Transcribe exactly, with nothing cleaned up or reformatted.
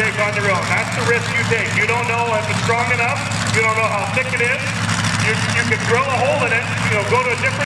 take on your own. That's the risk you take. You don't know if it's strong enough. You don't know how thick it is. You, you could drill a hole in it, you know, go to a different